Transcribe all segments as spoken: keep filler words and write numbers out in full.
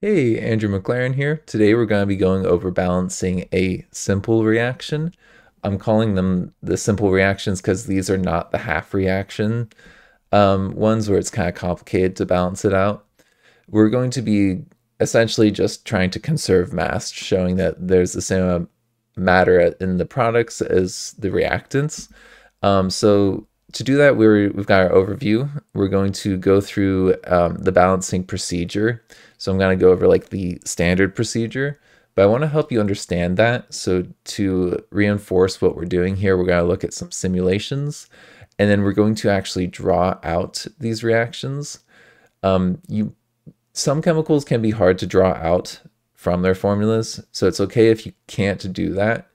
Hey, Andrew McLaren here. Today we're going to be going over balancing a simple reaction. I'm calling them the simple reactions because these are not the half reaction um, ones where it's kind of complicated to balance it out. We're going to be essentially just trying to conserve mass, showing that there's the same matter in the products as the reactants. Um, so to do that, we're, we've got our overview. We're going to go through um, the balancing procedure. So I'm going to go over like the standard procedure, but I want to help you understand that. So to reinforce what we're doing here, we're going to look at some simulations, and then we're going to actually draw out these reactions. Um, you, some chemicals can be hard to draw out from their formulas, so it's okay if you can't do that,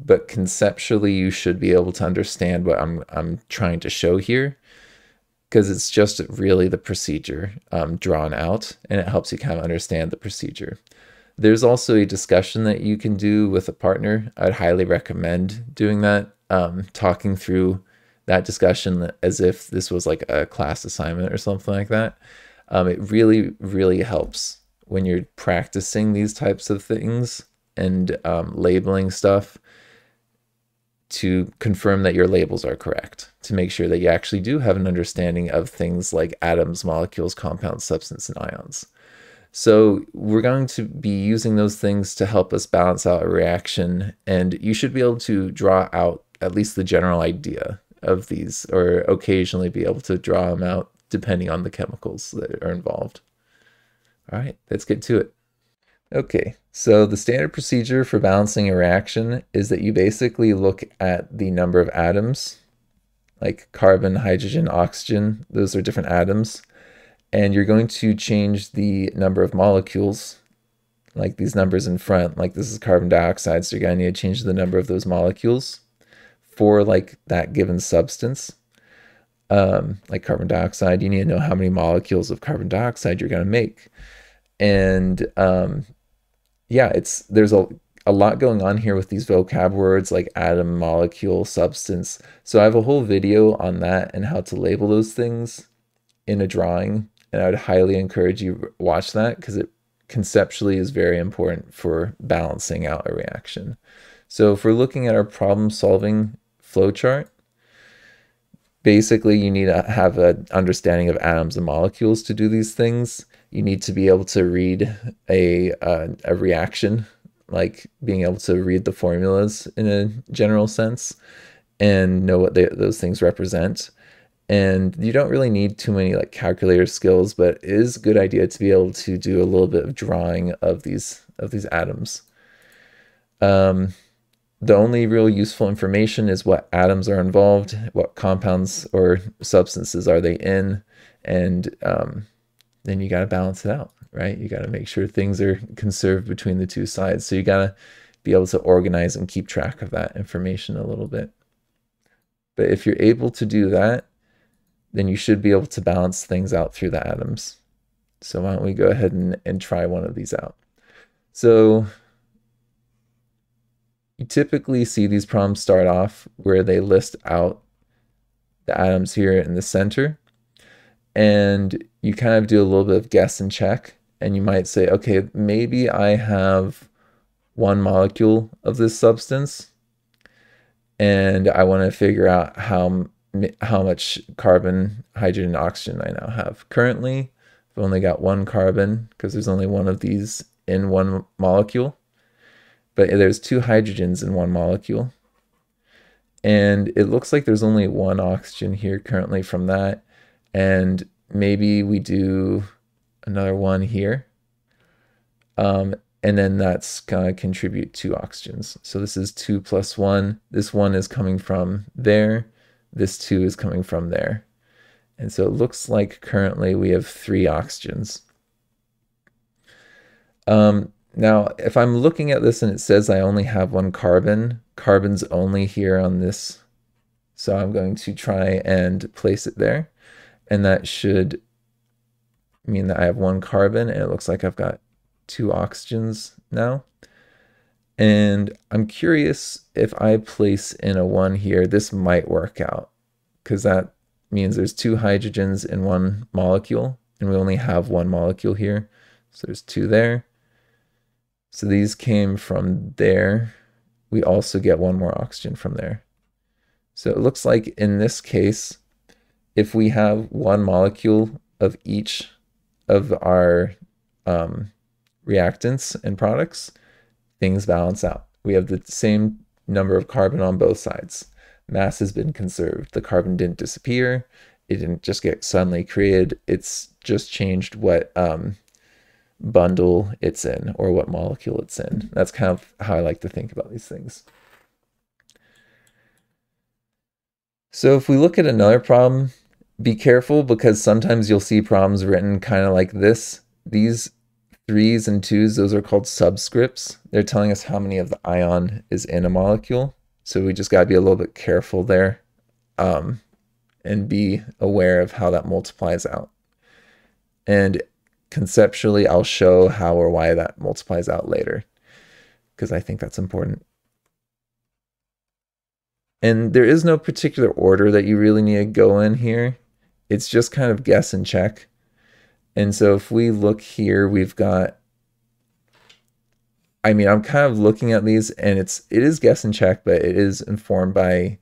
but conceptually you should be able to understand what I'm, I'm trying to show here, because it's just really the procedure um, drawn out, and it helps you kind of understand the procedure. There's also a discussion that you can do with a partner. I'd highly recommend doing that, um, talking through that discussion as if this was like a class assignment or something like that. Um, it really, really helps when you're practicing these types of things and um, labeling stuff, to confirm that your labels are correct, to make sure that you actually do have an understanding of things like atoms, molecules, compounds, substance, and ions. So we're going to be using those things to help us balance out a reaction, and you should be able to draw out at least the general idea of these, or occasionally be able to draw them out depending on the chemicals that are involved. All right, let's get to it. Okay, so the standard procedure for balancing a reaction is that you basically look at the number of atoms, like carbon, hydrogen, oxygen, those are different atoms, and you're going to change the number of molecules, like these numbers in front, like this is carbon dioxide, so you're going to need to change the number of those molecules for like that given substance. Um, like carbon dioxide, you need to know how many molecules of carbon dioxide you're going to make. And um, yeah, it's there's a, a lot going on here with these vocab words like atom, molecule, substance. So I have a whole video on that and how to label those things in a drawing. And I would highly encourage you to watch that because it conceptually is very important for balancing out a reaction. So if we're looking at our problem solving flowchart, basically you need to have an understanding of atoms and molecules to do these things. You need to be able to read a, uh, a reaction, like being able to read the formulas in a general sense and know what they, those things represent. And you don't really need too many like calculator skills, but it is a good idea to be able to do a little bit of drawing of these, of these atoms. Um, the only real useful information is what atoms are involved, what compounds or substances are they in, and um, then you got to balance it out, right? You got to make sure things are conserved between the two sides. So you got to be able to organize and keep track of that information a little bit. But if you're able to do that, then you should be able to balance things out through the atoms. So why don't we go ahead and, and try one of these out. So you typically see these problems start off where they list out the atoms here in the center, and you kind of do a little bit of guess and check, and you might say, okay, maybe I have one molecule of this substance and I want to figure out how, how much carbon, hydrogen, and oxygen I now have. Currently, I've only got one carbon because there's only one of these in one molecule, but there's two hydrogens in one molecule. And it looks like there's only one oxygen here currently from that. And maybe we do another one here, um, and then that's going to contribute two oxygens. So this is two plus one. This one is coming from there. This two is coming from there. And so it looks like currently we have three oxygens. Um, now, if I'm looking at this and it says I only have one carbon, carbon's only here on this. So I'm going to try and place it there. And that should mean that I have one carbon, and it looks like I've got two oxygens now. And I'm curious if I place in a one here, this might work out, because that means there's two hydrogens in one molecule, and we only have one molecule here. So there's two there. So these came from there. We also get one more oxygen from there. So it looks like in this case, if we have one molecule of each of our um, reactants and products, things balance out. We have the same number of carbon on both sides. Mass has been conserved. The carbon didn't disappear. It didn't just get suddenly created. It's just changed what um, bundle it's in or what molecule it's in. That's kind of how I like to think about these things. So if we look at another problem, be careful because sometimes you'll see problems written kind of like this. These threes and twos, those are called subscripts. They're telling us how many of the ion is in a molecule. So we just got to be a little bit careful there um, and be aware of how that multiplies out. And conceptually, I'll show how or why that multiplies out later because I think that's important. And there is no particular order that you really need to go in here. It's just kind of guess and check. And so if we look here, we've got, I mean, I'm kind of looking at these and it's, it is guess and check, but it is informed by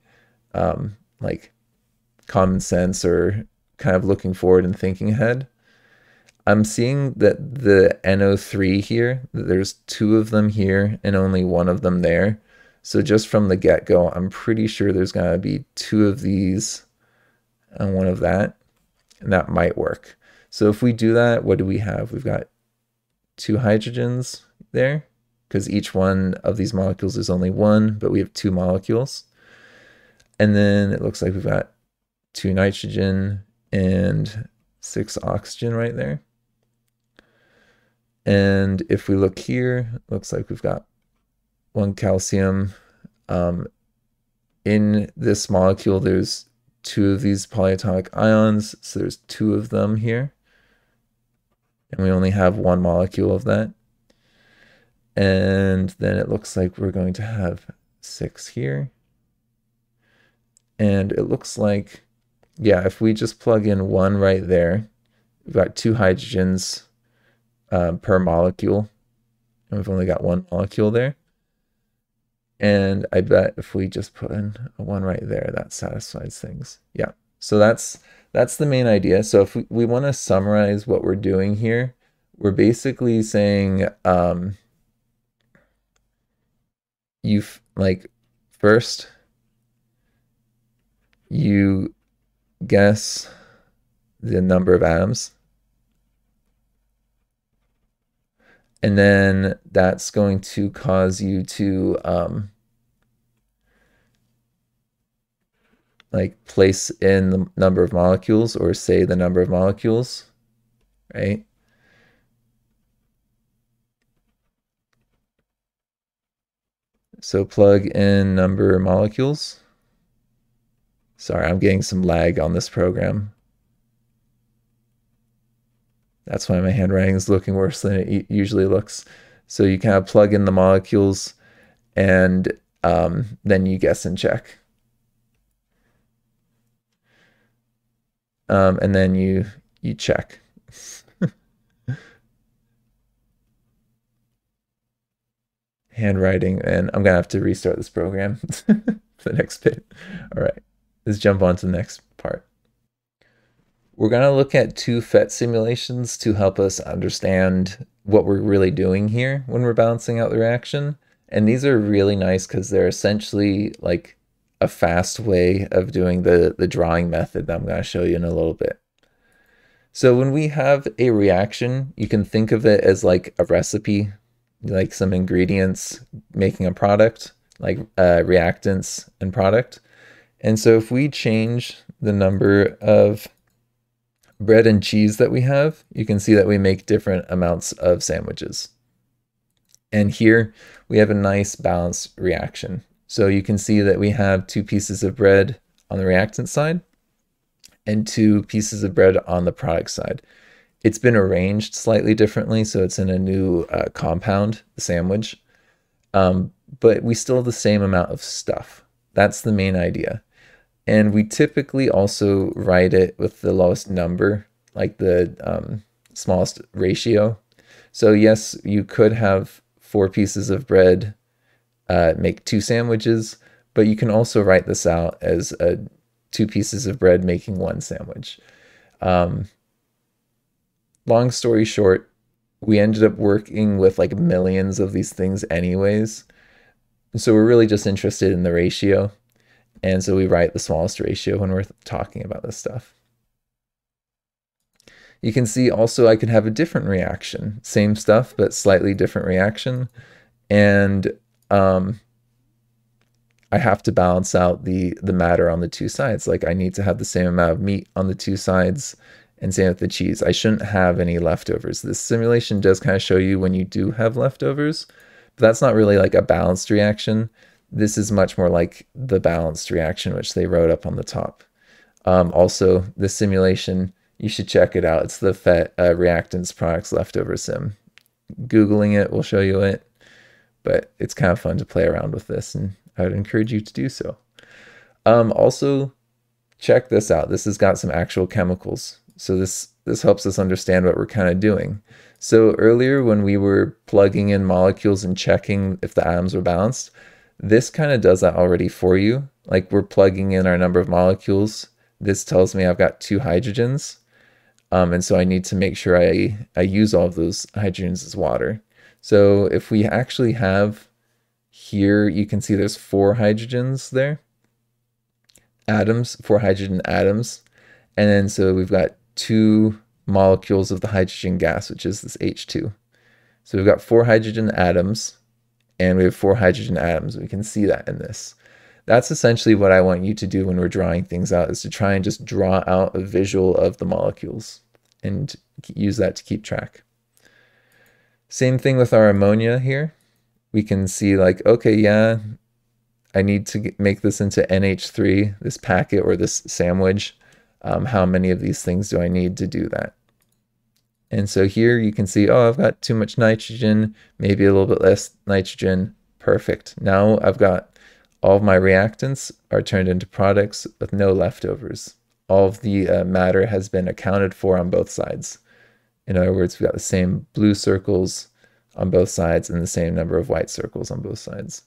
um, like common sense or kind of looking forward and thinking ahead. I'm seeing that the N O three here, there's two of them here and only one of them there. So just from the get-go, I'm pretty sure there's going to be two of these and one of that, and that might work. So if we do that, what do we have? We've got two hydrogens there, because each one of these molecules is only one, but we have two molecules. And then it looks like we've got two nitrogen and six oxygen right there. And if we look here, it looks like we've got one calcium. Um, in this molecule, there's two of these polyatomic ions, so there's two of them here. And we only have one molecule of that. And then it looks like we're going to have six here. And it looks like, yeah, if we just plug in one right there, we've got two hydrogens uh, per molecule, and we've only got one molecule there. And I bet if we just put in a one right there, that satisfies things. Yeah, so that's that's the main idea. So if we, we want to summarize what we're doing here, we're basically saying um, you've like first you guess the number of atoms, and then that's going to cause you to um, like place in the number of molecules or say the number of molecules, right? So plug in number of molecules. Sorry, I'm getting some lag on this program. That's why my handwriting is looking worse than it usually looks. So you kind of plug in the molecules and um, then you guess and check. Um, and then you, you check. Handwriting, and I'm gonna have to restart this program for the next bit. All right, let's jump on to the next part. We're going to look at two P H E T simulations to help us understand what we're really doing here when we're balancing out the reaction. And these are really nice because they're essentially like a fast way of doing the, the drawing method that I'm going to show you in a little bit. So when we have a reaction, you can think of it as like a recipe, like some ingredients making a product, like uh, reactants and product. And so if we change the number of bread and cheese that we have, you can see that we make different amounts of sandwiches. And here we have a nice balanced reaction. So you can see that we have two pieces of bread on the reactant side and two pieces of bread on the product side. It's been arranged slightly differently, so it's in a new uh, compound, the sandwich, um, but we still have the same amount of stuff. That's the main idea. And we typically also write it with the lowest number, like the um, smallest ratio, So yes, you could have four pieces of bread, uh, make two sandwiches, but you can also write this out as a two pieces of bread making one sandwich. Um, long story short, we ended up working with like millions of these things anyways. So we're really just interested in the ratio. And so we write the smallest ratio when we're talking about this stuff. You can see also I could have a different reaction, same stuff, but slightly different reaction. And um, I have to balance out the, the matter on the two sides. Like I need to have the same amount of meat on the two sides and same with the cheese. I shouldn't have any leftovers. This simulation does kind of show you when you do have leftovers, but that's not really like a balanced reaction. This is much more like the balanced reaction, which they wrote up on the top. Um, also, this simulation, you should check it out. It's the P H E T uh, reactants products leftover sim. Googling it will show you it, but it's kind of fun to play around with this, and I would encourage you to do so. Um, also, check this out. This has got some actual chemicals. So this, this helps us understand what we're kind of doing. So earlier when we were plugging in molecules and checking if the atoms were balanced, this kind of does that already for you. Like we're plugging in our number of molecules. This tells me I've got two hydrogens. Um, and so I need to make sure I, I use all of those hydrogens as water. So if we actually have here, you can see there's four hydrogens there, atoms, four hydrogen atoms. And then so we've got two molecules of the hydrogen gas, which is this H two. So we've got four hydrogen atoms and we have four hydrogen atoms. We can see that in this. That's essentially what I want you to do when we're drawing things out, is to try and just draw out a visual of the molecules and use that to keep track. Same thing with our ammonia here. We can see like, okay, yeah, I need to make this into N H three, this packet or this sandwich. Um, how many of these things do I need to do that? And so here you can see, oh, I've got too much nitrogen, maybe a little bit less nitrogen. Perfect. Now I've got all of my reactants are turned into products with no leftovers. All of the uh, matter has been accounted for on both sides. In other words, we've got the same blue circles on both sides and the same number of white circles on both sides.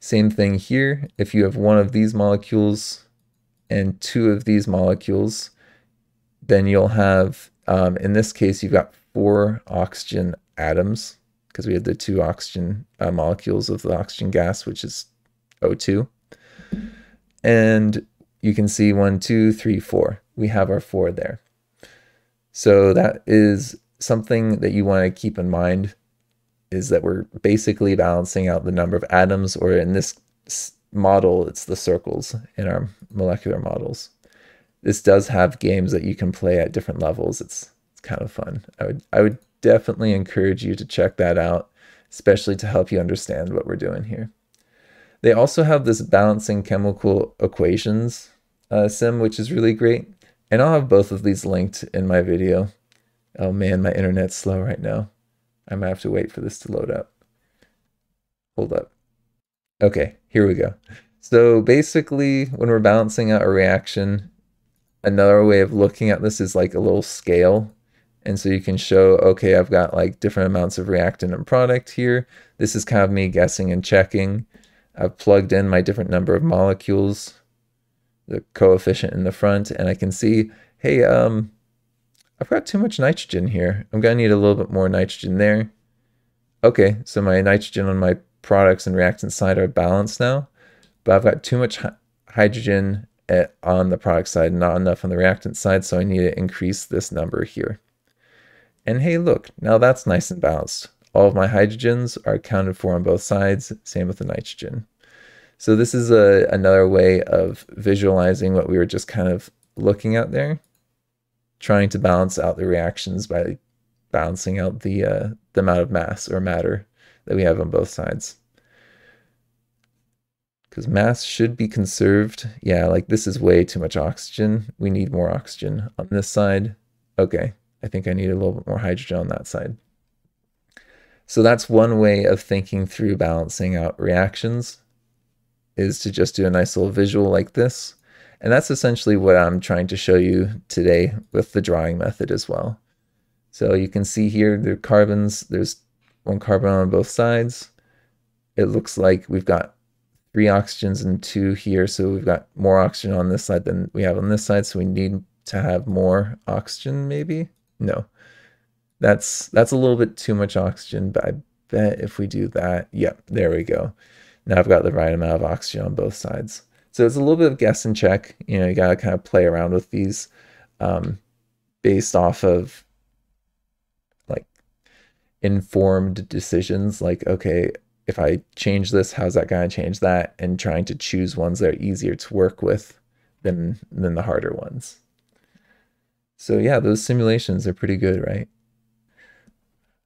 Same thing here. If you have one of these molecules and two of these molecules, then you'll have, um, in this case, you've got four oxygen atoms, because we had the two oxygen uh, molecules of the oxygen gas, which is O two. And you can see one, two, three, four. We have our four there. So that is something that you want to keep in mind, is that we're basically balancing out the number of atoms, or in this model, it's the circles in our molecular models. This does have games that you can play at different levels. It's, it's kind of fun. I would, I would definitely encourage you to check that out, especially to help you understand what we're doing here. They also have this balancing chemical equations uh, sim, which is really great. And I'll have both of these linked in my video. Oh man, my internet's slow right now. I might have to wait for this to load up. Hold up. Okay, here we go. So basically, when we're balancing out a reaction, another way of looking at this is like a little scale. And so you can show, okay, I've got like different amounts of reactant and product here. This is kind of me guessing and checking. I've plugged in my different number of molecules, the coefficient in the front, and I can see, hey, um, I've got too much nitrogen here. I'm gonna need a little bit more nitrogen there. Okay, so my nitrogen on my products and reactant side are balanced now, but I've got too much hydrogen at, on the product side, not enough on the reactant side, so I need to increase this number here. And hey, look, now that's nice and balanced. All of my hydrogens are accounted for on both sides, same with the nitrogen. So this is a, another way of visualizing what we were just kind of looking at there, trying to balance out the reactions by balancing out the, uh, the amount of mass or matter that we have on both sides. Because mass should be conserved. Yeah, like this is way too much oxygen. We need more oxygen on this side. Okay. I think I need a little bit more hydrogen on that side. So that's one way of thinking through balancing out reactions, is to just do a nice little visual like this. And that's essentially what I'm trying to show you today with the drawing method as well. So you can see here the carbons, there's one carbon on both sides. It looks like we've got three oxygens and two here, so we've got more oxygen on this side than we have on this side, so we need to have more oxygen maybe? No. That's that's a little bit too much oxygen, but I bet if we do that, yep, there we go. Now I've got the right amount of oxygen on both sides. So it's a little bit of guess and check. You know, you gotta kind of play around with these um, based off of like informed decisions. Like, okay, if I change this, how's that gonna change that? And trying to choose ones that are easier to work with than than the harder ones. So yeah, those simulations are pretty good, right?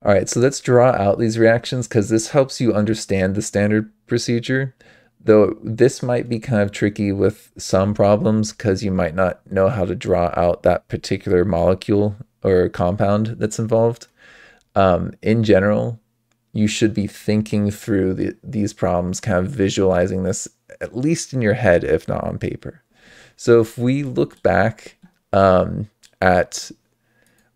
All right, so let's draw out these reactions because this helps you understand the standard procedure, though this might be kind of tricky with some problems because you might not know how to draw out that particular molecule or compound that's involved. Um, in general, you should be thinking through the, these problems, kind of visualizing this, at least in your head, if not on paper. So if we look back um, at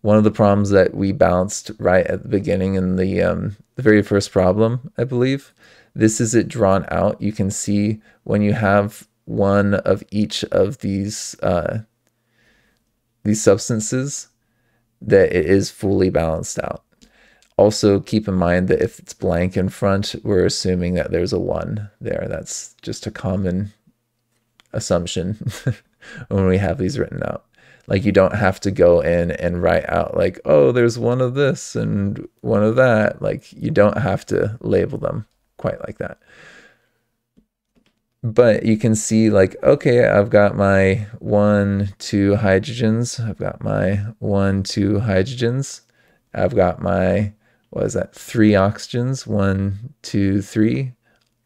one of the problems that we balanced right at the beginning in the, um, the very first problem, I believe. This is it drawn out. You can see when you have one of each of these, uh, these substances that it is fully balanced out. Also keep in mind that if it's blank in front, we're assuming that there's a one there. That's just a common assumption when we have these written out. Like, you don't have to go in and write out like, oh, there's one of this and one of that. Like, you don't have to label them quite like that. But you can see like, okay, I've got my one, two hydrogens. I've got my one, two hydrogens. I've got my, what is that? Three oxygens, one, two, three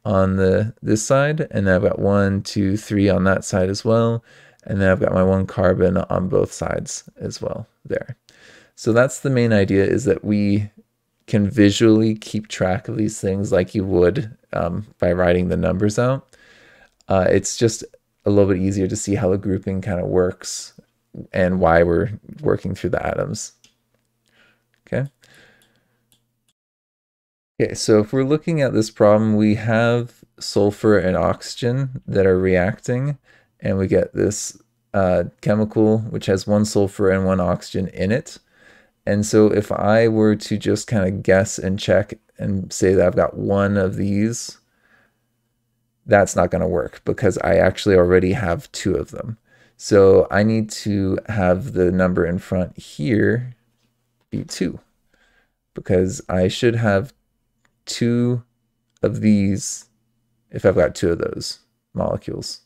on the this side. And then I've got one, two, three on that side as well. And then I've got my one carbon on both sides as well there. So that's the main idea, is that we can visually keep track of these things like you would um, by writing the numbers out. Uh, it's just a little bit easier to see how the grouping kind of works and why we're working through the atoms. Okay. Okay, so if we're looking at this problem, we have sulfur and oxygen that are reacting. And we get this uh, chemical which has one sulfur and one oxygen in it. And so if I were to just kind of guess and check and say that I've got one of these, that's not going to work because I actually already have two of them. So I need to have the number in front here be two, because I should have two of these if I've got two of those molecules.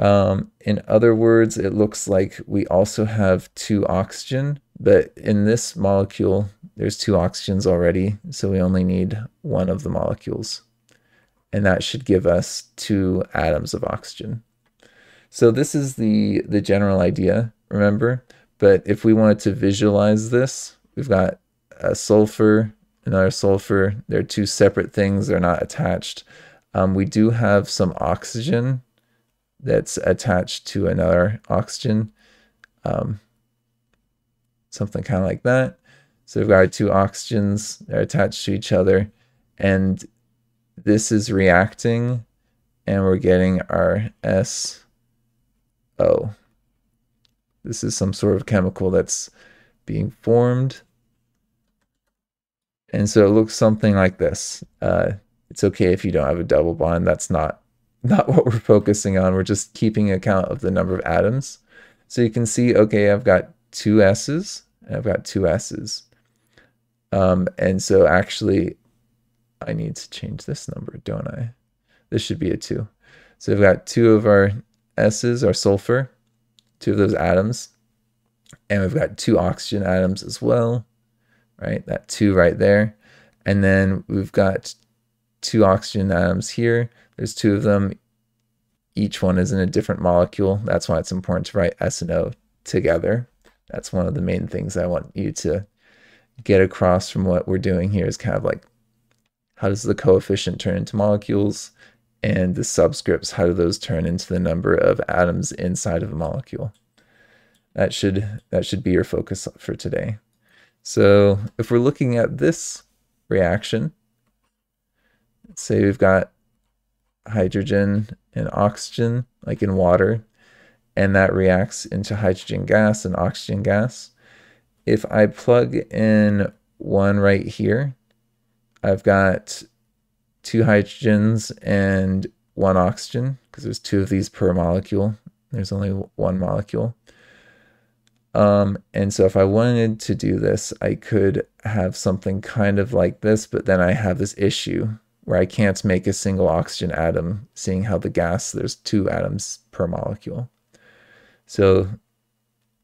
Um, in other words, it looks like we also have two oxygen, but in this molecule, there's two oxygens already, so we only need one of the molecules. And that should give us two atoms of oxygen. So this is the, the general idea, remember? But if we wanted to visualize this, we've got a sulfur, another sulfur. They're two separate things. They're not attached. Um, we do have some oxygen that's attached to another oxygen, um, something kind of like that. So we've got our two oxygens, they're attached to each other, and this is reacting, and we're getting our S O. This is some sort of chemical that's being formed. And so it looks something like this. Uh, it's okay if you don't have a double bond, that's not Not what we're focusing on. We're just keeping account of the number of atoms. So you can see, okay, I've got two S's and I've got two S's. Um, and so actually I need to change this number, don't I? This should be a two. So we've got two of our S's, our sulfur, two of those atoms, and we've got two oxygen atoms as well, right? That two right there. And then we've got two oxygen atoms here. There's two of them. Each one is in a different molecule. That's why it's important to write S and O together. That's one of the main things I want you to get across from what we're doing here, is kind of like, how does the coefficient turn into molecules? And the subscripts, how do those turn into the number of atoms inside of a molecule? That should, that should be your focus for today. So if we're looking at this reaction, let's say we've got hydrogen and oxygen, like in water, and that reacts into hydrogen gas and oxygen gas. If I plug in one right here, I've got two hydrogens and one oxygen, because there's two of these per molecule. There's only one molecule. Um, and so if I wanted to do this, I could have something kind of like this, but then I have this issue where I can't make a single oxygen atom, seeing how the gas, there's two atoms per molecule. So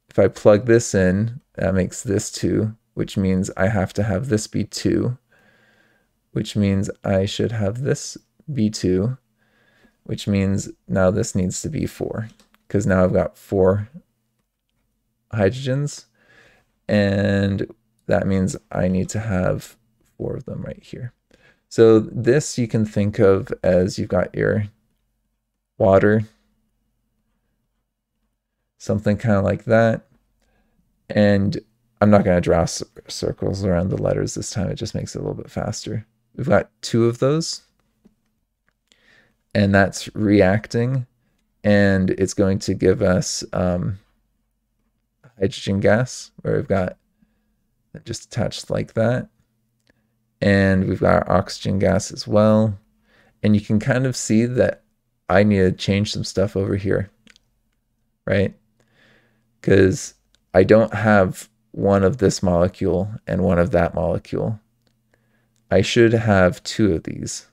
if I plug this in, that makes this two, which means I have to have this be two, which means I should have this be two, which means now this needs to be four, because now I've got four hydrogens, and that means I need to have four of them right here. So this you can think of as you've got your water, something kind of like that. And I'm not going to draw circles around the letters this time. It just makes it a little bit faster. We've got two of those, and that's reacting, and it's going to give us um, hydrogen gas, where we've got just attached like that, and we've got our oxygen gas as well. And you can kind of see that I need to change some stuff over here, right? Because I don't have one of this molecule and one of that molecule. I should have two of these.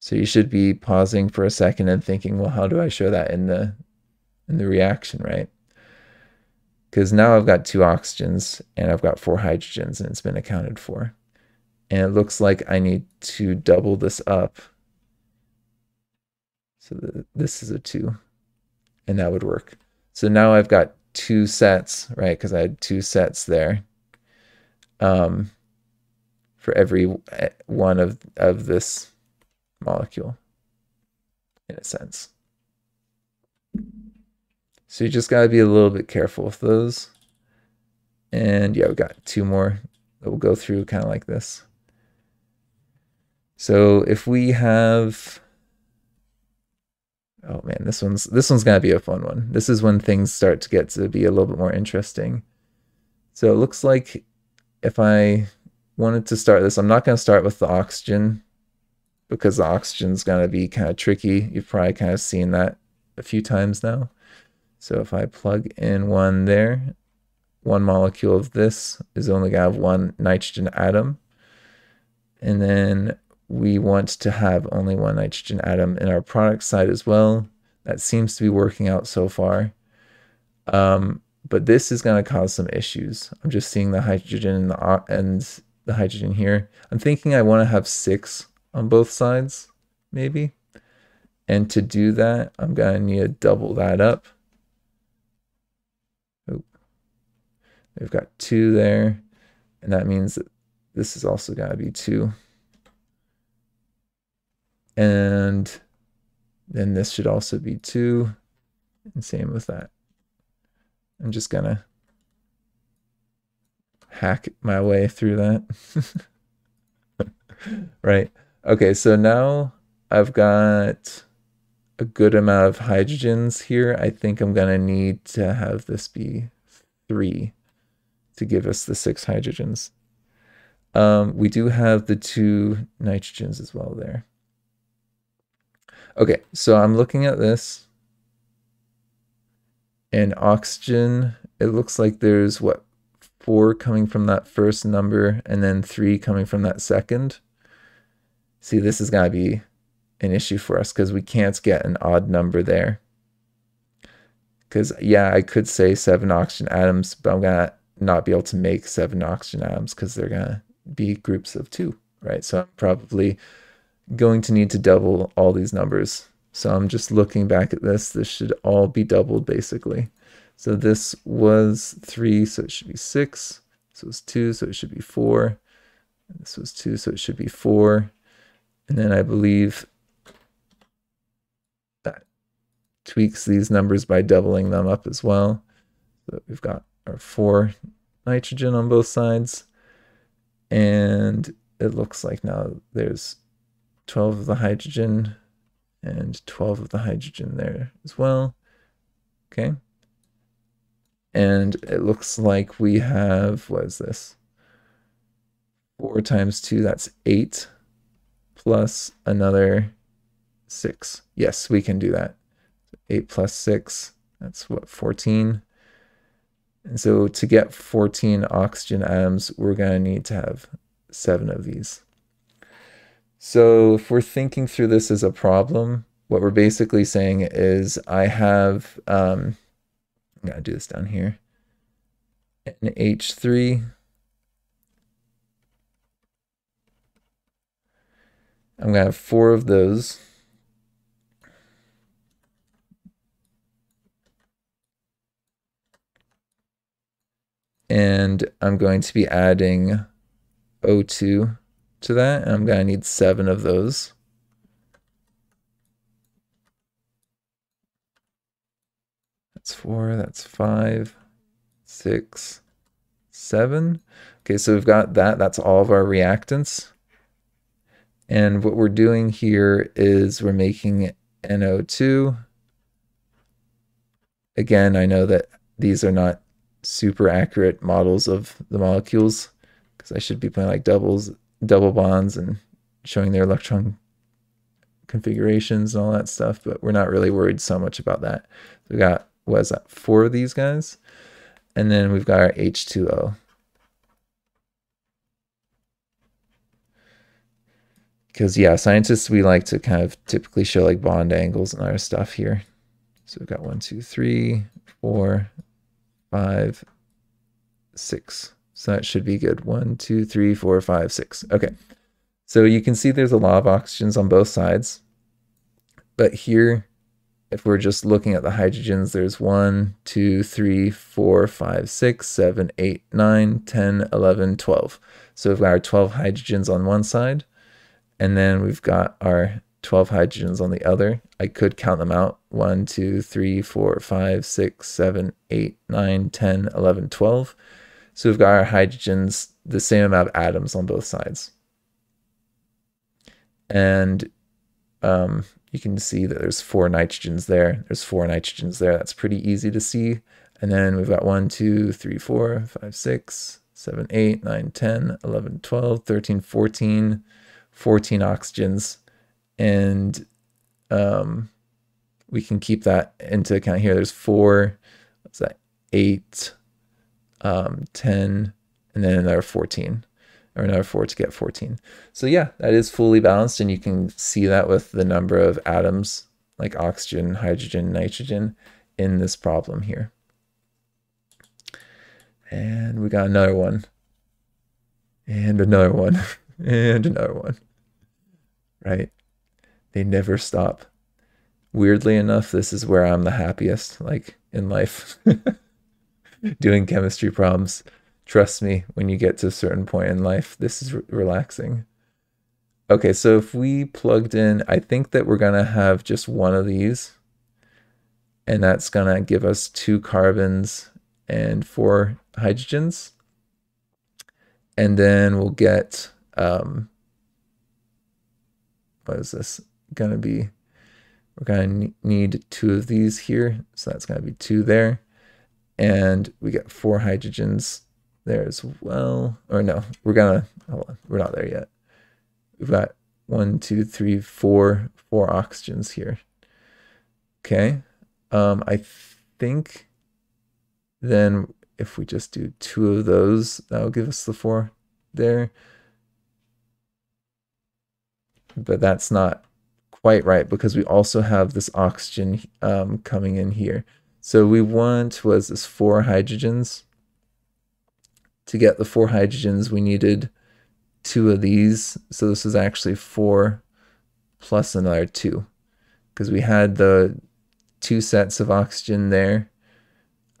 So you should be pausing for a second and thinking, well, how do I show that in the in the reaction, right? Because now I've got two oxygens and I've got four hydrogens, and it's been accounted for. And it looks like I need to double this up. So the, this is a two, and that would work. So now I've got two sets, right? Because I had two sets there um, for every one of, of this molecule, in a sense. So you just got to be a little bit careful with those. And yeah, we've got two more that we'll go through kind of like this. So if we have, oh man, this one's this one's going to be a fun one. This is when things start to get to be a little bit more interesting. So it looks like if I wanted to start this, I'm not going to start with the oxygen, because the oxygen's going to be kind of tricky. You've probably kind of seen that a few times now. So if I plug in one there, one molecule of this is only going to have one nitrogen atom. And then we want to have only one nitrogen atom in our product side as well. That seems to be working out so far. Um, but this is going to cause some issues. I'm just seeing the hydrogen and the, and the hydrogen here. I'm thinking I want to have six on both sides, maybe. And to do that, I'm going to need to double that up. Oh, we've got two there, and that means that this is also going to be two. And then this should also be two, and same with that. I'm just going to hack my way through that. Right. Okay, so now I've got a good amount of hydrogens here. I think I'm going to need to have this be three to give us the six hydrogens. Um, we do have the two nitrogens as well there. Okay, so I'm looking at this, and oxygen, it looks like there's, what, four coming from that first number, and then three coming from that second. See, this is going to be an issue for us, because we can't get an odd number there. Because, yeah, I could say seven oxygen atoms, but I'm going to not be able to make seven oxygen atoms, because they're going to be groups of two, right? So I'm probably going to need to double all these numbers. So I'm just looking back at this. This should all be doubled, basically. So this was three, so it should be six. This was two, so it should be four. And this was two, so it should be four. And then I believe that tweaks these numbers by doubling them up as well. So we've got or four nitrogen on both sides. And it looks like now there's twelve of the hydrogen and twelve of the hydrogen there as well. Okay. And it looks like we have, what is this? Four times two, that's eight, plus another six. Yes, we can do that. Eight plus six, that's what, fourteen. And so to get fourteen oxygen atoms, we're gonna need to have seven of these. So if we're thinking through this as a problem, what we're basically saying is I have, um, I'm gonna do this down here, N H three. I'm gonna have four of those. And I'm going to be adding O two to that, and I'm gonna need seven of those. That's four, that's five, six, seven. Okay, so we've got that, that's all of our reactants. And what we're doing here is we're making N O two. Again, I know that these are not super accurate models of the molecules, because I should be playing like doubles, double bonds and showing their electron configurations and all that stuff, but we're not really worried so much about that. So we got, what is that, four of these guys? And then we've got our H two O. Because, yeah, scientists, we like to kind of typically show like bond angles and other stuff here. So we've got one, two, three, four, five, six. So that should be good. One, two, three, four, five, six. Okay. So you can see there's a lot of oxygens on both sides. But here, if we're just looking at the hydrogens, there's one, two, three, four, five, six, seven, eight, nine, ten, eleven, twelve. So we've got our twelve hydrogens on one side. And then we've got our twelve hydrogens on the other. I could count them out. one, two, three, four, five, six, seven, eight, nine, ten, eleven, twelve. So we've got our hydrogens, the same amount of atoms on both sides. And um, you can see that there's four nitrogens there. There's four nitrogens there. That's pretty easy to see. And then we've got one, two, three, four, five, six, seven, eight, nine, ten, eleven, twelve, thirteen, fourteen. fourteen oxygens, and um, we can keep that into account here. There's four, what's that, eight, um, ten, and then another fourteen, or another four to get fourteen. So yeah, that is fully balanced, and you can see that with the number of atoms, like oxygen, hydrogen, nitrogen, in this problem here. And we got another one, and another one, and another one. Right? They never stop. Weirdly enough, this is where I'm the happiest, like, in life. Doing chemistry problems. Trust me, when you get to a certain point in life, this is re relaxing. Okay, so if we plugged in, I think that we're going to have just one of these. And that's going to give us two carbons and four hydrogens. And then we'll get... Um, what is this going to be? We're going to need two of these here. So that's going to be two there. And we get four hydrogens there as well. Or no, we're going to, hold on, we're not there yet. We've got one, two, three, four, four oxygens here. Okay. Um, I think then if we just do two of those, that'll give us the four there. But that's not quite right, because we also have this oxygen um, coming in here. So we want, was this four hydrogens? To get the four hydrogens, we needed two of these. So this was actually four plus another two, because we had the two sets of oxygen there.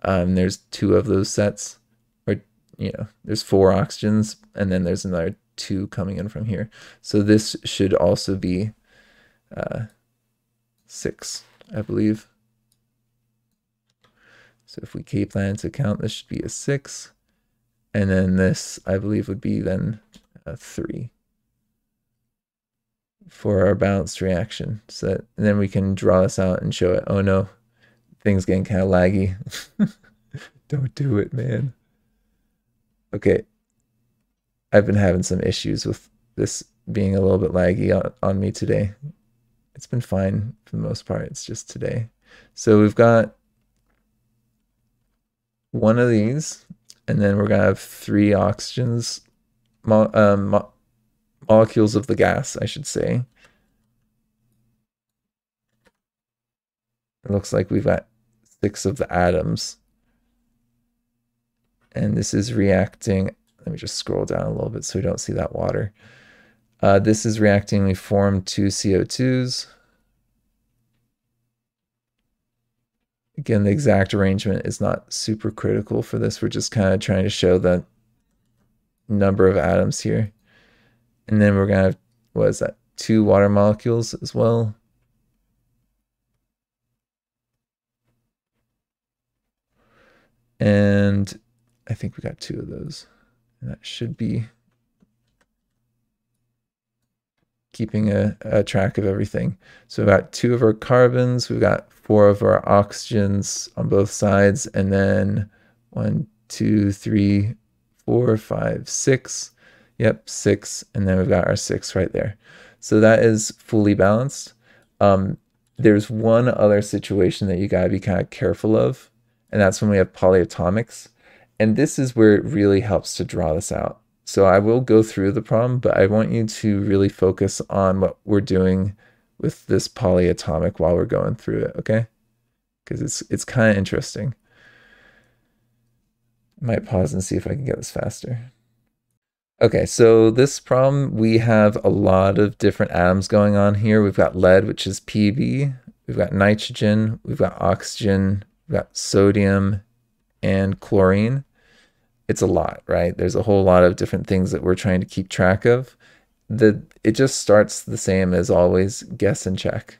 Um, there's two of those sets, or, you know, there's four oxygens, and then there's another two. two coming in from here. So this should also be uh, six, I believe. So if we keep that into account, this should be a six. And then this, I believe, would be then a three for our balanced reaction. So that, and then we can draw this out and show it. Oh no, things getting kind of laggy. Don't do it, man. Okay. I've been having some issues with this being a little bit laggy on, on me today. It's been fine for the most part. It's just today. So we've got one of these, and then we're going to have three oxygens, mo um, mo molecules of the gas, I should say. It looks like we've got six of the atoms. And this is reacting. Let me just scroll down a little bit so we don't see that water. Uh, this is reacting. We form two C O twos. Again, the exact arrangement is not super critical for this. We're just kind of trying to show the number of atoms here. And then we're going to have, what is that, two water molecules as well. And I think we got two of those. And that should be keeping a, a track of everything. So we've got two of our carbons, we've got four of our oxygens on both sides, and then one, two, three, four, five, six. Yep, six, and then we've got our six right there. So that is fully balanced. Um, there's one other situation that you gotta be kind of careful of, and that's when we have polyatomics. And this is where it really helps to draw this out. So I will go through the problem, but I want you to really focus on what we're doing with this polyatomic while we're going through it, okay? Because it's it's kind of interesting. Might pause and see if I can get this faster. Okay, so this problem, we have a lot of different atoms going on here. We've got lead, which is P B. We've got nitrogen. We've got oxygen. We've got sodium and chlorine. It's a lot, right? There's a whole lot of different things that we're trying to keep track of. The, it just starts the same as always, guess and check.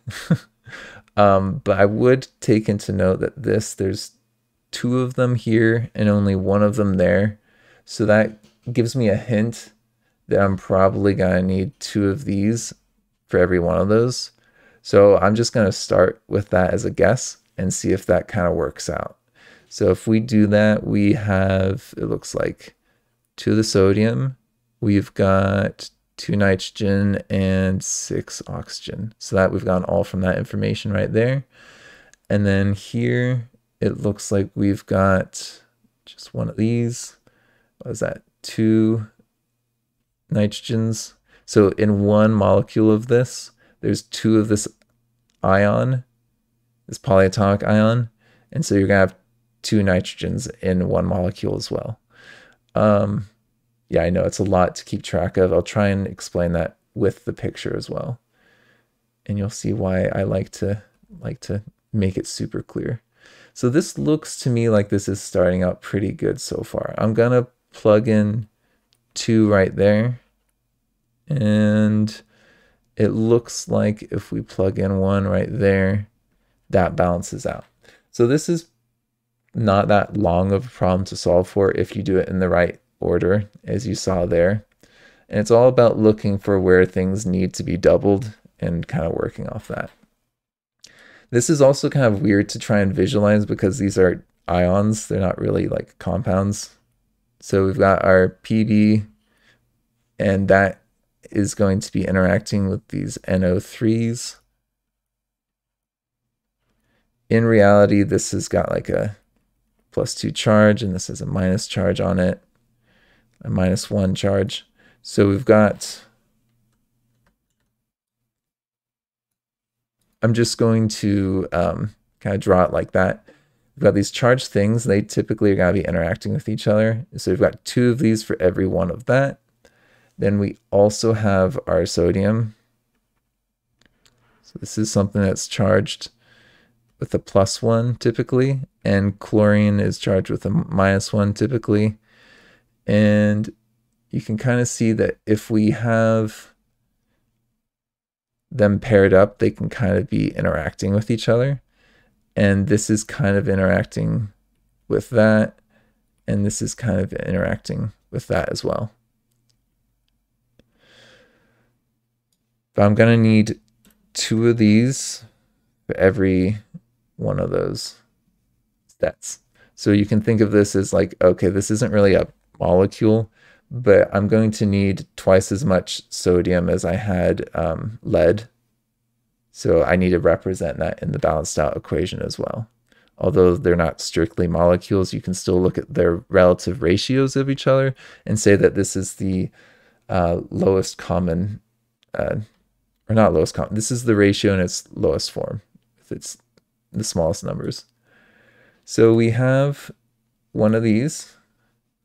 um, but I would take into note that this, there's two of them here and only one of them there. So that gives me a hint that I'm probably gonna need two of these for every one of those. So I'm just gonna start with that as a guess and see if that kind of works out. So if we do that, we have, it looks like two of the sodium, we've got two nitrogen and six oxygen. So that we've gotten all from that information right there. And then here, it looks like we've got just one of these. What is that? Two nitrogens. So in one molecule of this, there's two of this ion, this polyatomic ion. And so you're gonna have two nitrogens in one molecule as well. Um, yeah, I know it's a lot to keep track of. I'll try and explain that with the picture as well. And you'll see why I like to like to make it super clear. So this looks to me like this is starting out pretty good so far. I'm gonna plug in two right there. And it looks like if we plug in one right there, that balances out. So this is not that long of a problem to solve for if you do it in the right order, as you saw there. And it's all about looking for where things need to be doubled and kind of working off that. This is also kind of weird to try and visualize because these are ions, they're not really like compounds. So we've got our P B, and that is going to be interacting with these N O threes. In reality, this has got like a plus two charge, and this has a minus charge on it, a minus one charge. So we've got, I'm just going to um, kind of draw it like that. We've got these charged things, they typically are gonna be interacting with each other. So we've got two of these for every one of that. Then we also have our sodium. So this is something that's charged with a plus one typically, and chlorine is charged with a minus one typically. And you can kind of see that if we have them paired up, they can kind of be interacting with each other. And this is kind of interacting with that, and this is kind of interacting with that as well. But I'm going to need two of these for every one of those stats. So you can think of this as like, okay, this isn't really a molecule, but I'm going to need twice as much sodium as I had um, lead. So I need to represent that in the balanced out equation as well. Although they're not strictly molecules, you can still look at their relative ratios of each other and say that this is the uh, lowest common, uh, or not lowest common, this is the ratio in its lowest form, if it's the smallest numbers. So we have one of these,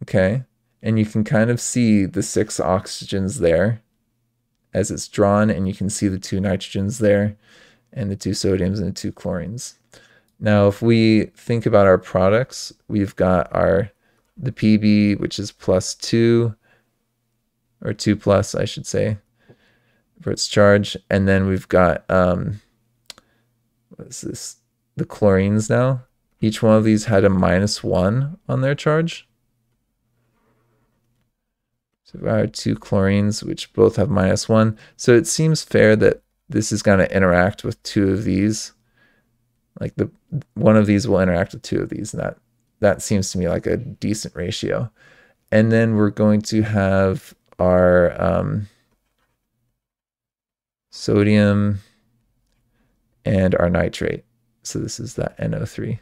okay? And you can kind of see the six oxygens there as it's drawn, and you can see the two nitrogens there, and the two sodiums and the two chlorines. Now, if we think about our products, we've got our the P B, which is plus two, or two plus, I should say, for its charge. And then we've got, um, what is this? The chlorines now. Each one of these had a minus one on their charge. So our two chlorines, which both have minus one. So it seems fair that this is going to interact with two of these. Like the one of these will interact with two of these, and that, that seems to me like a decent ratio. And then we're going to have our um, sodium and our nitrate. So this is that N O three.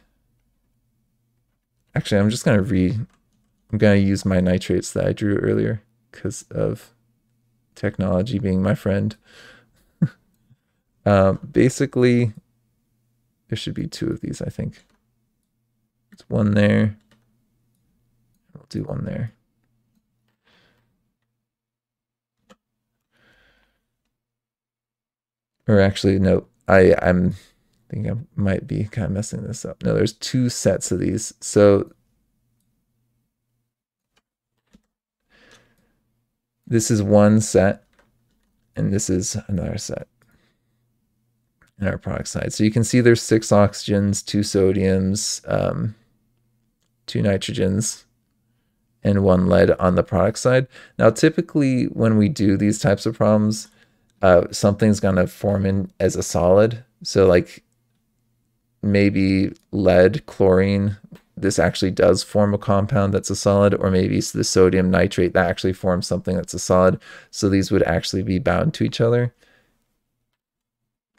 Actually, I'm just going to re, I'm going to use my nitrates that I drew earlier because of technology being my friend. um, basically, there should be two of these, I think. It's one there. I'll do one there. Or actually, no, I, I'm... I think I might be kind of messing this up. No, there's two sets of these. So this is one set, and this is another set in our product side. So you can see there's six oxygens, two sodiums, um, two nitrogens, and one lead on the product side. Now, typically when we do these types of problems, uh, something's going to form in as a solid. So like, maybe lead, chlorine, this actually does form a compound that's a solid, or maybe the sodium nitrate that actually forms something that's a solid. So these would actually be bound to each other.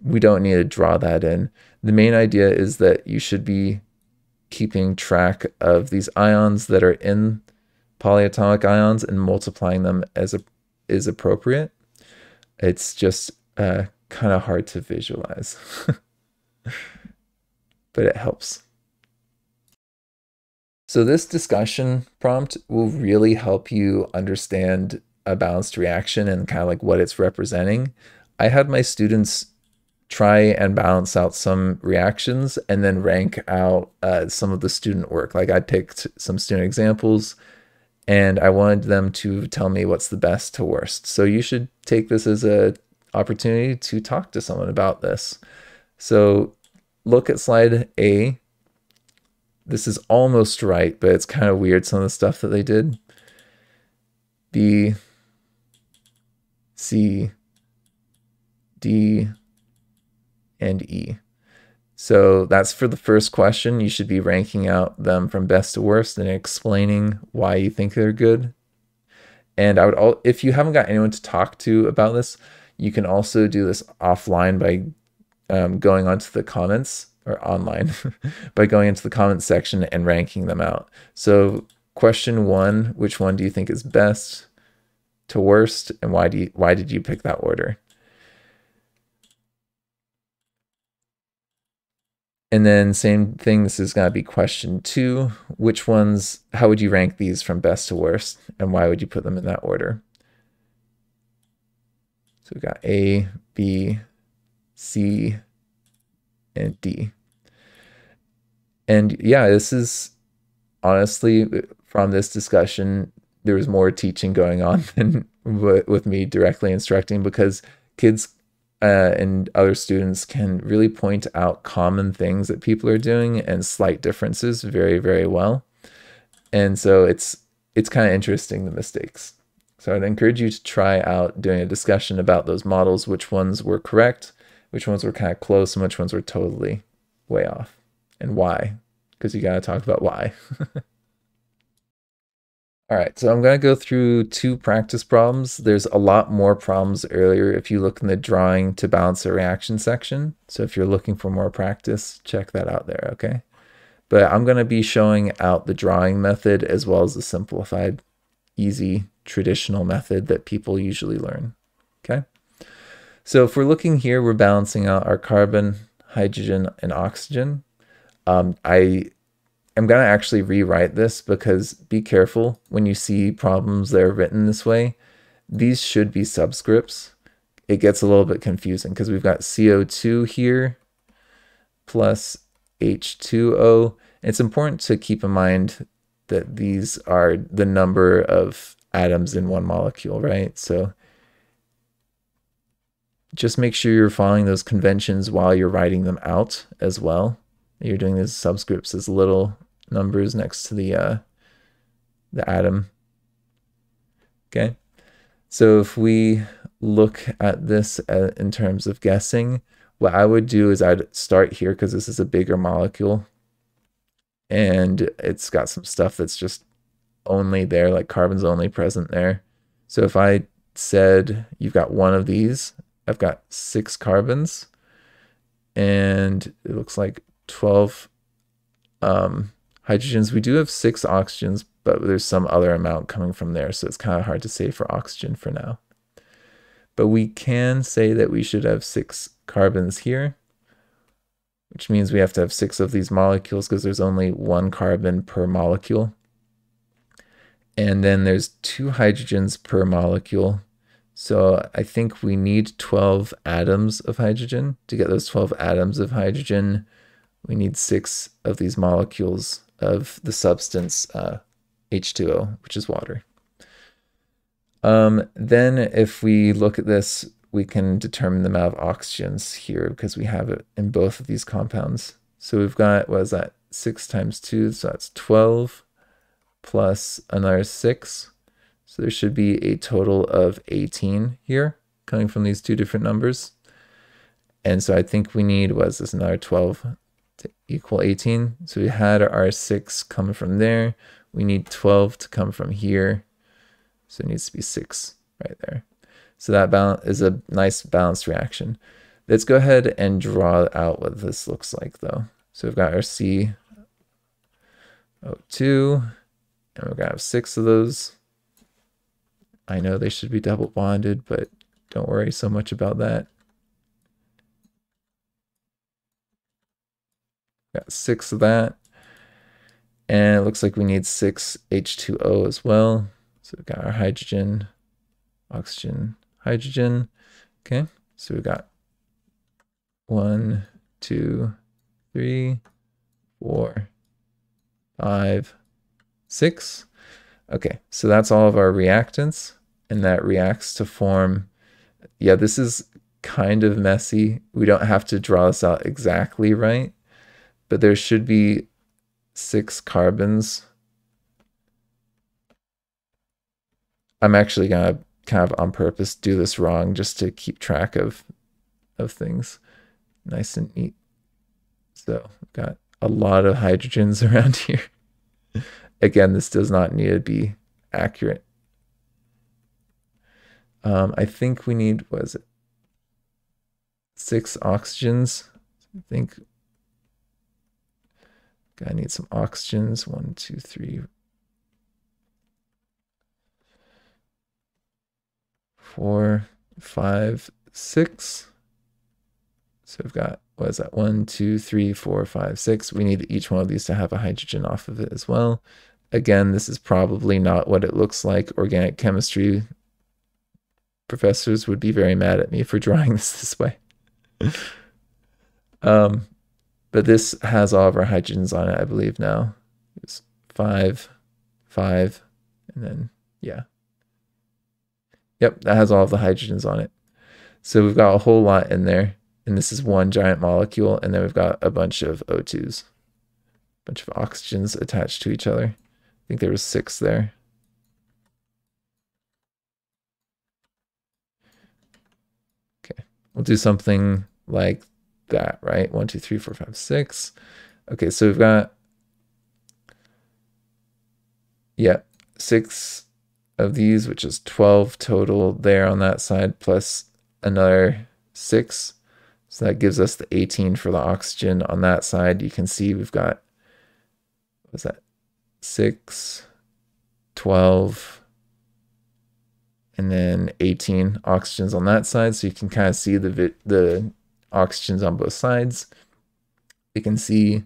We don't need to draw that in. The main idea is that you should be keeping track of these ions that are in polyatomic ions and multiplying them as a, is appropriate. It's just uh, kind of hard to visualize. But it helps. So this discussion prompt will really help you understand a balanced reaction and kind of like what it's representing. I had my students try and balance out some reactions and then rank out uh, some of the student work. Like I picked some student examples and I wanted them to tell me what's the best to worst. So you should take this as an opportunity to talk to someone about this. So look at slide A. This is almost right, but it's kind of weird, some of the stuff that they did. B, C, D, and E. So that's for the first question. You should be ranking out them from best to worst and explaining why you think they're good. And I would, all, if you haven't got anyone to talk to about this, you can also do this offline by um, going onto the comments, or online, by going into the comments section and ranking them out. So question one, which one do you think is best to worst, and why do you, why did you pick that order? And then same thing, this is going to be question two, which ones, how would you rank these from best to worst, and why would you put them in that order? So we've got A, B, C, and D. And yeah, this is honestly, from this discussion, there was more teaching going on than with me directly instructing, because kids uh, and other students can really point out common things that people are doing and slight differences very, very well. And so it's, it's kind of interesting, the mistakes. So I'd encourage you to try out doing a discussion about those models, which ones were correct, which ones were kind of close, and which ones were totally way off, and why, because you got to talk about why. All right, so I'm going to go through two practice problems. There's a lot more problems earlier if you look in the drawing to balance the reaction section. So if you're looking for more practice, check that out there, okay? But I'm going to be showing out the drawing method as well as the simplified, easy, traditional method that people usually learn, okay? So if we're looking here, we're balancing out our carbon, hydrogen, and oxygen. Um, I... I'm going to actually rewrite this, because be careful when you see problems that are written this way. These should be subscripts. It gets a little bit confusing because we've got C O two here plus H two O. It's important to keep in mind that these are the number of atoms in one molecule, right? So just make sure you're following those conventions while you're writing them out as well. You're doing these subscripts as little numbers next to the uh, the atom. Okay, so if we look at this uh, in terms of guessing, what I would do is I'd start here, because this is a bigger molecule, and it's got some stuff that's just only there, like carbon's only present there. So if I said you've got one of these, I've got six carbons, and it looks like twelve um, hydrogens. We do have six oxygens, but there's some other amount coming from there, so it's kind of hard to say for oxygen for now. But we can say that we should have six carbons here, which means we have to have six of these molecules, because there's only one carbon per molecule. And then there's two hydrogens per molecule. So I think we need twelve atoms of hydrogen. To get those twelve atoms of hydrogen, we need six of these molecules of the substance uh, H two O, which is water. Um, then if we look at this, we can determine the amount of oxygens here, because we have it in both of these compounds. So we've got, what is that, six times two, so that's twelve, plus another six. So there should be a total of eighteen here, coming from these two different numbers. And so I think we need, what is this, another twelve? To equal eighteen. So we had our six come from there. We need twelve to come from here. So it needs to be six right there. So that balance is a nice balanced reaction. Let's go ahead and draw out what this looks like though. So we've got our C O two, and we're gonna have six of those. I know they should be double bonded, but don't worry so much about that. Got six of that, and it looks like we need six H two O as well. So we've got our hydrogen, oxygen, hydrogen. Okay, so we've got one, two, three, four, five, six. Okay, so that's all of our reactants, and that reacts to form, yeah, this is kind of messy. We don't have to draw this out exactly right, but there should be six carbons. I'm actually gonna kind of on purpose do this wrong just to keep track of of things nice and neat. So we've got a lot of hydrogens around here. Again, this does not need to be accurate. Um, I think we need, what is it? Six oxygens, I think. I need some oxygens. One, two, three, four, five, six. So we've got, what is that? One, two, three, four, five, six. We need each one of these to have a hydrogen off of it as well. Again, this is probably not what it looks like. Organic chemistry professors would be very mad at me for drawing this this way. um. But this has all of our hydrogens on it, I believe now. It's five, five, and then, yeah. Yep, that has all of the hydrogens on it. So we've got a whole lot in there, and this is one giant molecule, and then we've got a bunch of O twos, a bunch of oxygens attached to each other. I think there was six there. Okay, we'll do something like that, right? One, two, three, four, five, six. Okay, so we've got, yeah, six of these, which is twelve total there on that side, plus another six. So that gives us the eighteen for the oxygen on that side. You can see we've got, what was that? six, twelve, and then eighteen oxygens on that side. So you can kind of see the, the oxygens on both sides. You can see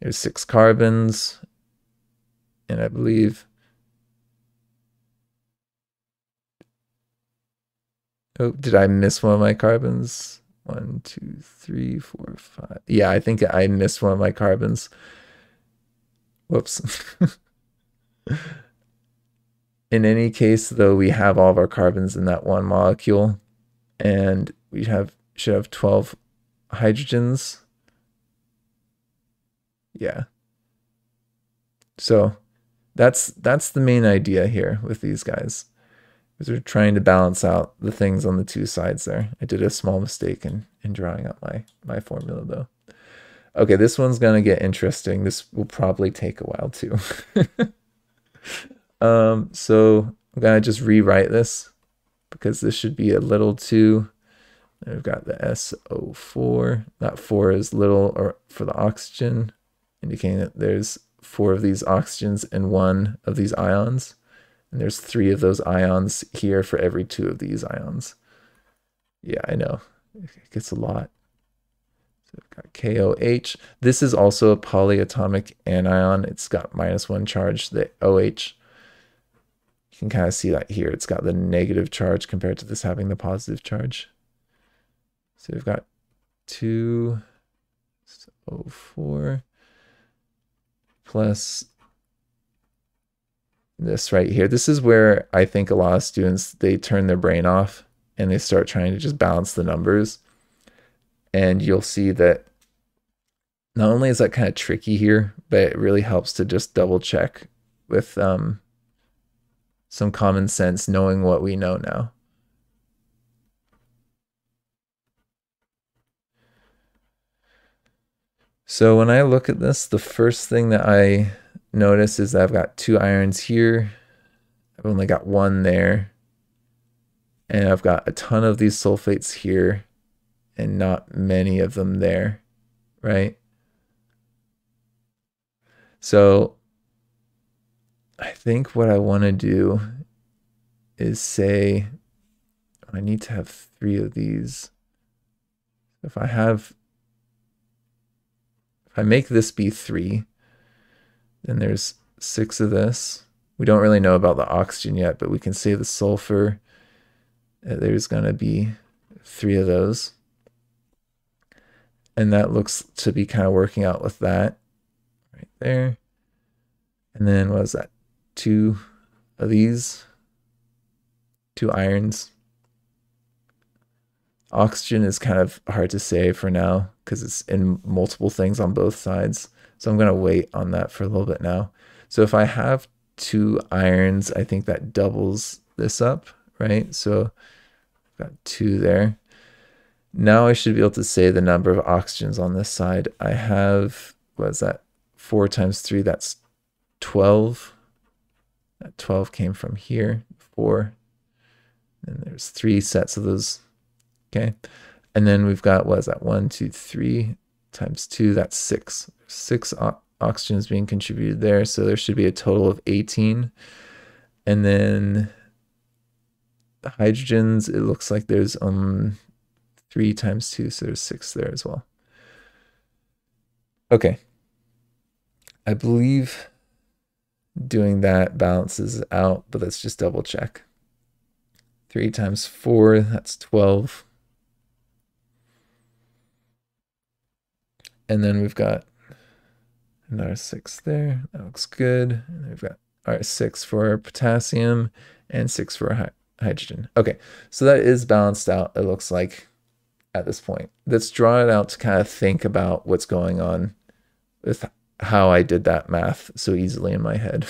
there's six carbons, and I believe, oh, did I miss one of my carbons? One, two, three, four, five. Yeah, I think I missed one of my carbons. Whoops. In any case, though, we have all of our carbons in that one molecule, and we have should have twelve hydrogens. Yeah. So that's that's the main idea here with these guys. Because we're trying to balance out the things on the two sides there. I did a small mistake in, in drawing out my, my formula, though. Okay, this one's going to get interesting. This will probably take a while, too. um, so I'm going to just rewrite this, because this should be a little too. And we've got the S O four. That four is little or for the oxygen, indicating that there's four of these oxygens and one of these ions. And there's three of those ions here for every two of these ions. Yeah, I know. It gets a lot. So we've got K O H. This is also a polyatomic anion. It's got minus one charge, the O H. You can kind of see that here. It's got the negative charge compared to this having the positive charge. So we've got two O four plus this right here. This is where I think a lot of students, they turn their brain off and they start trying to just balance the numbers. And you'll see that not only is that kind of tricky here, but it really helps to just double check with um, some common sense, knowing what we know now. So when I look at this, the first thing that I notice is that I've got two irons here. I've only got one there. And I've got a ton of these sulfates here and not many of them there, right? So I think what I want to do is say I need to have three of these. If I have, if I make this be three, and there's six of this. We don't really know about the oxygen yet, but we can say the sulfur. There's going to be three of those. And that looks to be kind of working out with that right there. And then what is that? Two of these, two irons. Oxygen is kind of hard to say for now because it's in multiple things on both sides. So I'm going to wait on that for a little bit now. So if I have two irons, I think that doubles this up, right? So I've got two there. Now I should be able to say the number of oxygens on this side. I have, what is that? Four times three, that's twelve. That twelve came from here, four. And there's three sets of those, okay? And then we've got, what is that? One, two, three times two, that's six. Six oxygens being contributed there, so there should be a total of eighteen. And then the hydrogens, it looks like there's um three times two, so there's six there as well. Okay, I believe doing that balances out, but let's just double check. Three times four, that's twelve. And then we've got another six there. That looks good. And we've got our six for our potassium and six for our hydrogen. Okay, so that is balanced out, it looks like, at this point. Let's draw it out to kind of think about what's going on with how I did that math so easily in my head.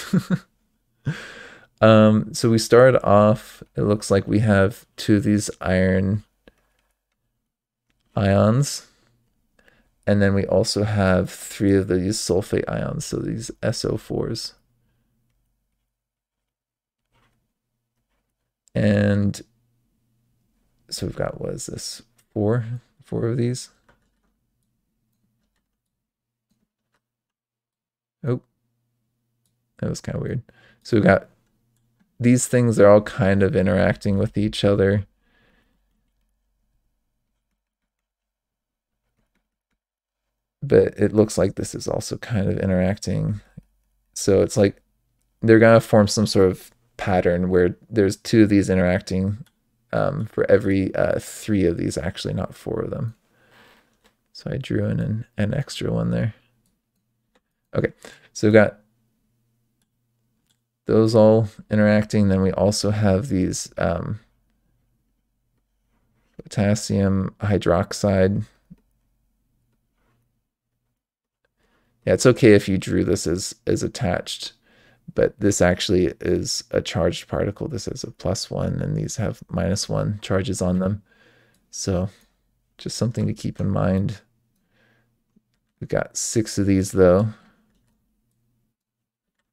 Um, so we started off, it looks like we have two of these iron ions, and then we also have three of these sulfate ions, so these S O fours. And so we've got, what is this, four? Four of these? Oh, that was kind of weird. So we've got these things, they're all kind of interacting with each other. But it looks like this is also kind of interacting. So it's like they're going to form some sort of pattern where there's two of these interacting um, for every uh, three of these, actually, not four of them. So I drew in an, an extra one there. Okay, so we've got those all interacting. Then we also have these um, potassium hydroxide. Yeah, it's okay if you drew this as, as attached, but this actually is a charged particle. This is a plus one, and these have minus one charges on them. So just something to keep in mind. We've got six of these, though.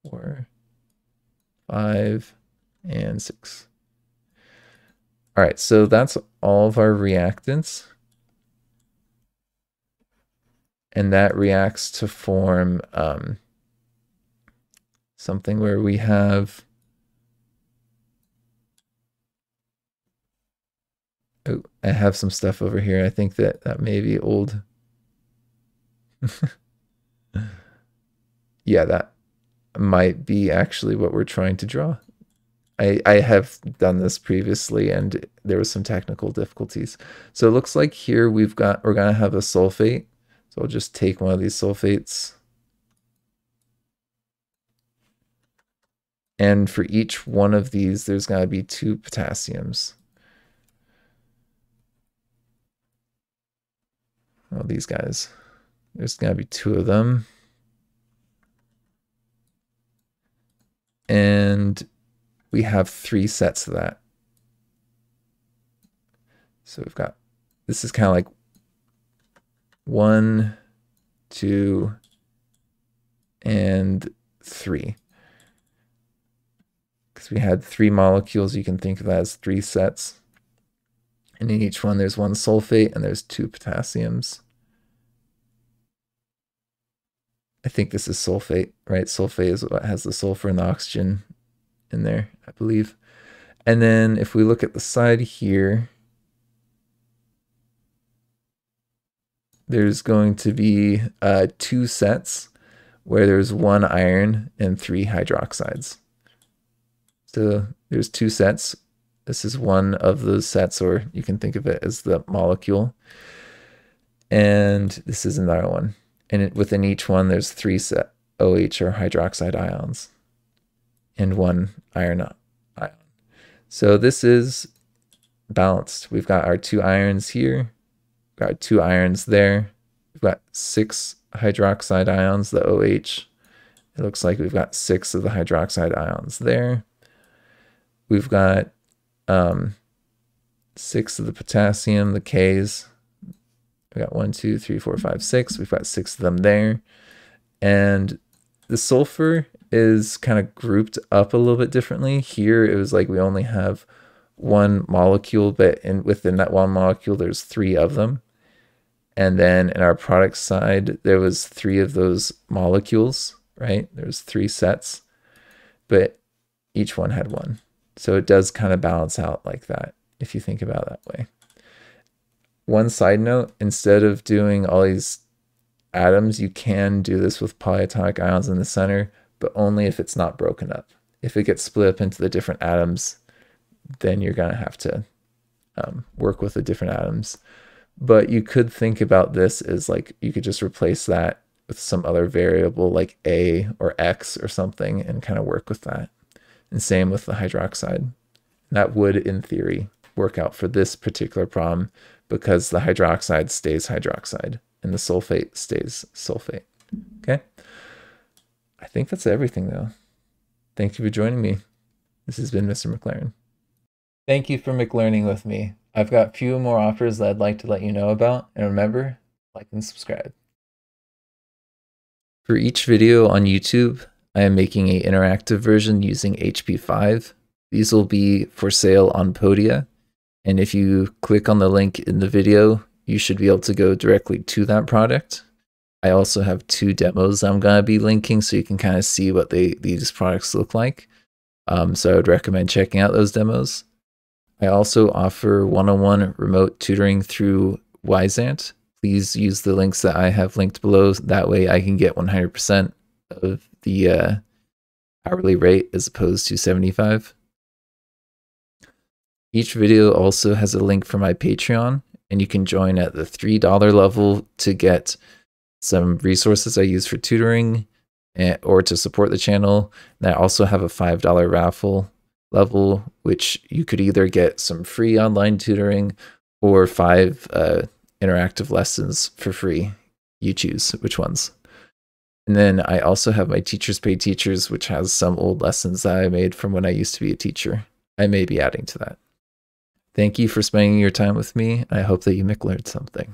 Four, five, and six. All right, so that's all of our reactants. And that reacts to form um, something where we have, oh, I have some stuff over here. I think that that may be old. Yeah, that might be actually what we're trying to draw. I, I have done this previously, and there was some technical difficulties. So it looks like here we've got, we're gonna have a sulfate. So I'll just take one of these sulfates. And for each one of these, there's got to be two potassiums. Oh, these guys. There's got to be two of them. And we have three sets of that. So we've got, this is kind of like one, two, and three. Because we had three molecules, you can think of that as three sets. And in each one, there's one sulfate and there's two potassiums. I think this is sulfate, right? Sulfate is what has the sulfur and the oxygen in there, I believe. And then if we look at the side here, there's going to be uh, two sets where there's one iron and three hydroxides. So there's two sets. This is one of those sets, or you can think of it as the molecule. And this is another one. And it, within each one, there's three set O H or hydroxide ions and one iron ion. So this is balanced. We've got our two irons here. Got two irons there. We've got six hydroxide ions, the O H. It looks like we've got six of the hydroxide ions there. We've got um, six of the potassium, the Ks. We've got one, two, three, four, five, six. We've got six of them there. And the sulfur is kind of grouped up a little bit differently. Here it was like we only have one molecule, but in, within that one molecule, there's three of them. And then in our product side, there was three of those molecules, right? There's three sets, but each one had one. So it does kind of balance out like that, if you think about it that way. One side note, instead of doing all these atoms, you can do this with polyatomic ions in the center, but only if it's not broken up. If it gets split up into the different atoms, then you're going to have to um, work with the different atoms. But you could think about this as like, you could just replace that with some other variable like A or X or something and kind of work with that. And same with the hydroxide. And That would, in theory, work out for this particular problem because the hydroxide stays hydroxide and the sulfate stays sulfate. Okay? I think that's everything, though. Thank you for joining me. This has been Mister McLaren. Thank you for McLearning with me. I've got a few more offers that I'd like to let you know about, and remember, like and subscribe. For each video on YouTube, I am making an interactive version using H P five. These will be for sale on Podia, and if you click on the link in the video, you should be able to go directly to that product. I also have two demos I'm going to be linking so you can kind of see what they, these products look like. Um, so I would recommend checking out those demos. I also offer one-on-one remote tutoring through Wyzant. Please use the links that I have linked below. That way I can get one hundred percent of the uh, hourly rate as opposed to seventy-five. Each video also has a link for my Patreon, and you can join at the three dollar level to get some resources I use for tutoring and, or to support the channel. And I also have a five dollar raffle level, which you could either get some free online tutoring or five uh, interactive lessons for free. You choose which ones. And then I also have my Teachers Pay Teachers, which has some old lessons that I made from when I used to be a teacher. I may be adding to that. Thank you for spending your time with me. I hope that you McLearned something.